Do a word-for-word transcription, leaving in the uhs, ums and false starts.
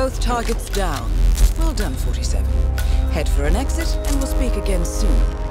Both targets down. Well done, forty-seven. Head for an exit, and we'll speak again soon.